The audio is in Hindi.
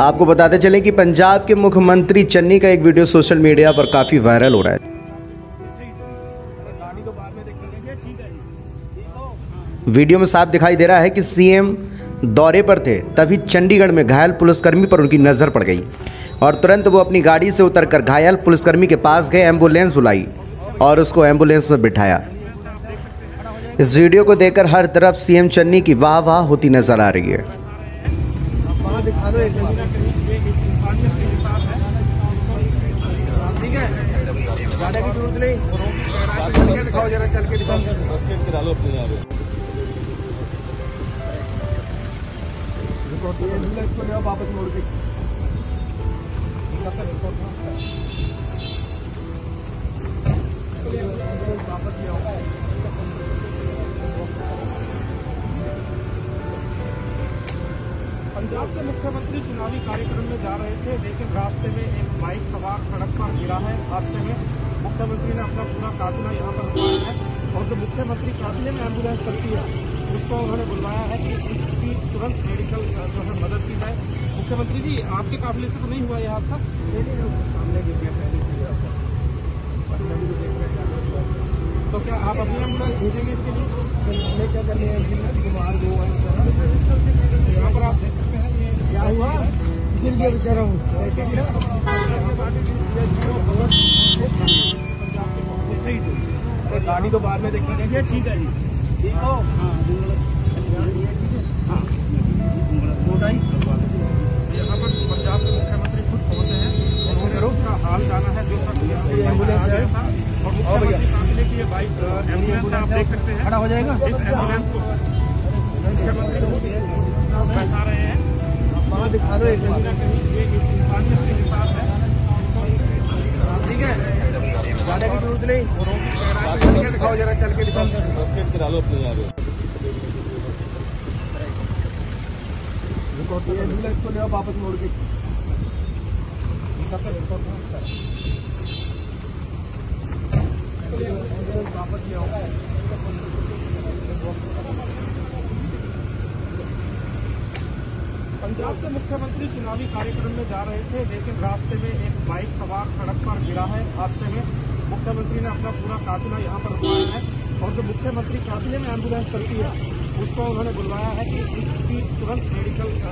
आपको बताते चलें कि पंजाब के मुख्यमंत्री चन्नी का एक वीडियो सोशल मीडिया पर काफी वायरल हो रहा है। वीडियो में साफ दिखाई दे रहा है कि सीएम दौरे पर थे, तभी चंडीगढ़ में घायल पुलिसकर्मी पर उनकी नजर पड़ गई और तुरंत वो अपनी गाड़ी से उतरकर घायल पुलिसकर्मी के पास गए, एम्बुलेंस बुलाई और उसको एम्बुलेंस में बिठाया। इस वीडियो को देखकर हर तरफ सीएम चन्नी की वाह वाह होती नजर आ रही है। पंजाब के मुख्यमंत्री चुनावी कार्यक्रम में जा रहे थे, लेकिन रास्ते में एक बाइक सवार सड़क पर गिरा है। हादसे में मुख्यमंत्री ने अपना पूरा काफिला यहाँ पर बुलाया है और जो मुख्यमंत्री काफिले में एम्बुलेंस चलती है उसको उन्होंने बुलवाया है कि इसकी तुरंत मेडिकल जो है मदद की जाए। मुख्यमंत्री जी, आपके काफिले से तो नहीं हुआ ये हादसा? सामने गिर गया। तो क्या आप अपनी एम्बुलेंस भेजेंगे इसके लिए? क्या करनी है एम्बुलेंस के बाहर जो यहाँ पर आप देख सकते हैं ये क्या हुआ, दिल के बेचारा हूँ सही थे। गाड़ी तो बाद में देखना चाहिए। ठीक है जी, ठीक हो। यहाँ पर पंजाब के मुख्यमंत्री खुद पहुंचे हैं और उन्हें रोज का हाल जाना है। जो और मुख्यमंत्री की ये बाइक एम्बुलेंस आप देख सकते हैं, खड़ा हो जाएगा। इस एम्बुलेंस को मुख्यमंत्री बैठा रहे हैं। दिखा दो, कहीं ना कहीं ये इंसान में अपने हिसाब है। ठीक है, जाने की जरूरत नहीं। दिखाओ जरा, चल के दिखाओ अपने एम्बुलेंस को ले वापस मोड़ के। पंजाब के मुख्यमंत्री चुनावी कार्यक्रम में जा रहे थे, लेकिन रास्ते में एक बाइक सवार सड़क पर गिरा है। हादसे में मुख्यमंत्री ने अपना पूरा काफिला यहाँ पर बुलाया है और जो मुख्यमंत्री काफिले में एम्बुलेंस चलती है उसको उन्होंने बुलवाया है कि इसकी तुरंत मेडिकल